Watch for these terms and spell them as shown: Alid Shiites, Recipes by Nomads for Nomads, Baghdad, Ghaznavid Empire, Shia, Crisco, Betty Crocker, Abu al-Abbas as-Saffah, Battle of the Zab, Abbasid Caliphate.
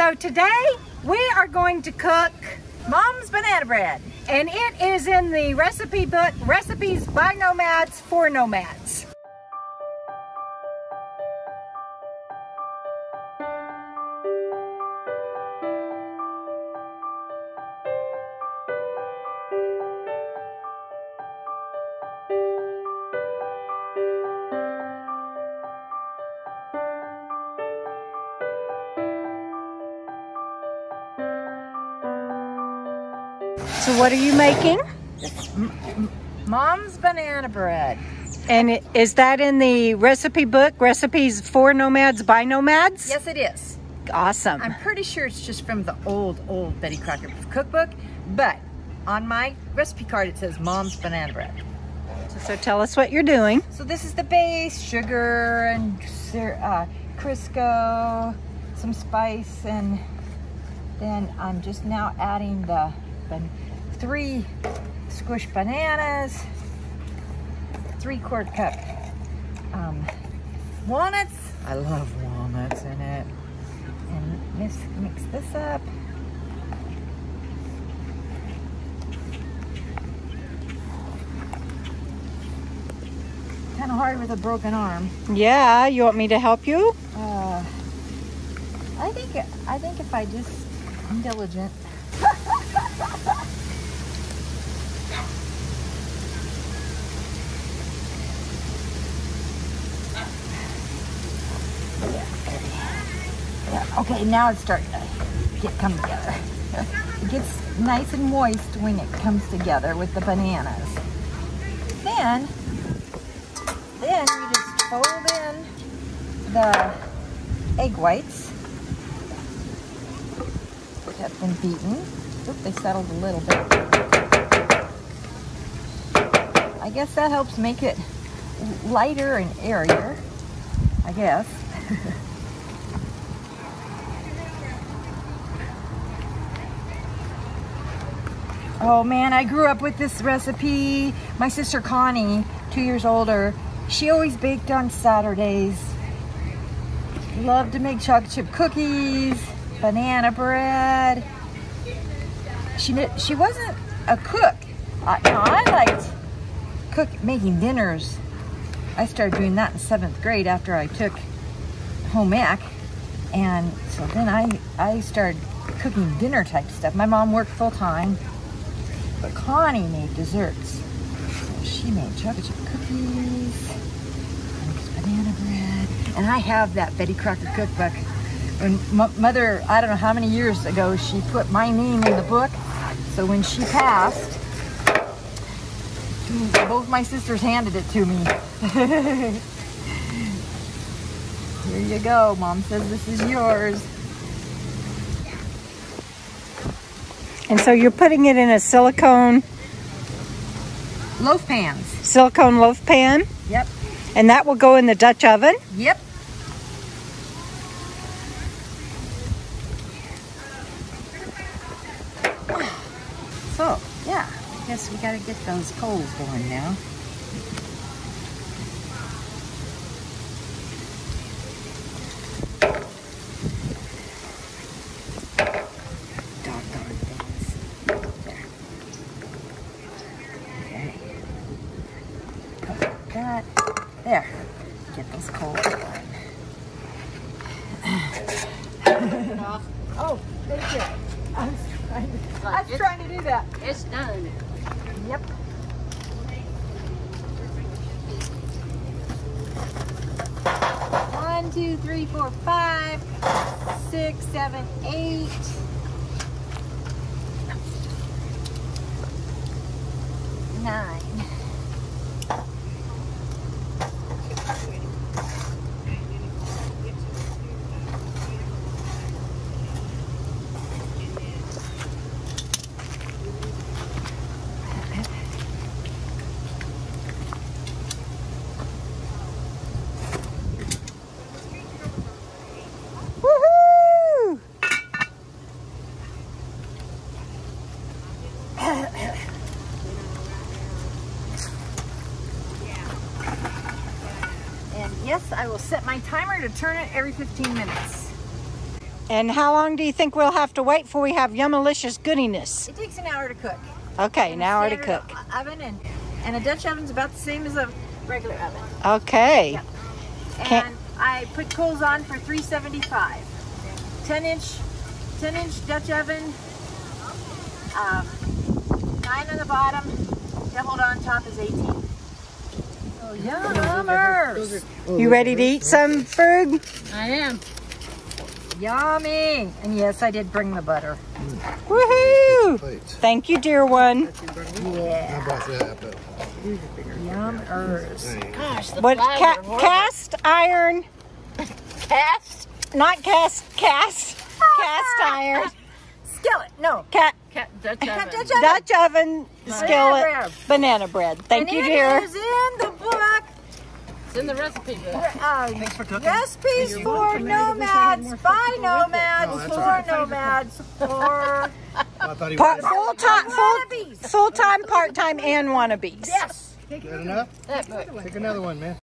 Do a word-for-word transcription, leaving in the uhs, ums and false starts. So today we are going to cook Mom's banana bread, and it is in the recipe book, Recipes by Nomads for Nomads. So what are you making? Mom's banana bread. And is that in the recipe book, Recipes for Nomads by Nomads? Yes, it is. Awesome. I'm pretty sure it's just from the old, old Betty Crocker cookbook, but on my recipe card it says Mom's banana bread. So tell us what you're doing. So this is the base, sugar and uh, Crisco, some spice, and then I'm just now adding the three squished bananas, three quarter cup um, walnuts. I love walnuts in it. And mix, mix this up. Kind of hard with a broken arm. Yeah, you want me to help you? Uh, I think I think if I just I'm diligent. Okay, now it's starting to get come together. It gets nice and moist when it comes together with the bananas. Then, then you just fold in the egg whites that have been beaten. Oops, they settled a little bit. I guess that helps make it lighter and airier, I guess. Oh man, I grew up with this recipe. My sister Connie, two years older, she always baked on Saturdays. Loved to make chocolate chip cookies, banana bread. She she wasn't a cook. I, you know, I liked cook making dinners. I started doing that in seventh grade after I took home ec, and so then I I started cooking dinner type stuff. My mom worked full time. But Connie made desserts. So she made chocolate chip cookies, and banana bread. And I have that Betty Crocker cookbook. When mother, I don't know how many years ago, she put my name in the book. So when she passed, both my sisters handed it to me. Here you go. Mom says this is yours. And so you're putting it in a silicone loaf pan. Silicone loaf pan? Yep. And that will go in the Dutch oven? Yep. So, yeah, I guess we gotta get those coals going now. That. There, get those coals on. Oh, thank you. I was trying to, I was trying to do that. It's done. Yep. One, two, three, four, five, six, seven, eight. Nine. Yes, I will set my timer to turn it every fifteen minutes. And how long do you think we'll have to wait before we have yummalicious goodiness? It takes an hour to cook. Okay, an hour to cook. Oven and, and a Dutch oven's about the same as a regular oven. Okay. Yep. And Can't... I put coals on for three seventy-five. ten inch, ten inch Dutch oven. Um, nine on the bottom, doubled on top is eighteen. Oh, yummers! You ready to eat some food? I am. Yummy! And yes, I did bring the butter. Mm. Woohoo! Thank you, dear one. Yeah. Yummers. Gosh, the what, ca cast iron. Cast? Not cast, cast. Cast iron. Skillet, no. Cat. Cat, Dutch, Cat, Dutch oven, Dutch oven banana skillet, bread. Banana bread. Thank banana you, dear. Is in the book. It's in the recipe book. Uh, Thanks for cooking. Recipes for, for nomads, by nomads, oh, for right. nomads, for full-time, full-time, part-time, and wannabes. Yes. Is that enough? Take another one, man.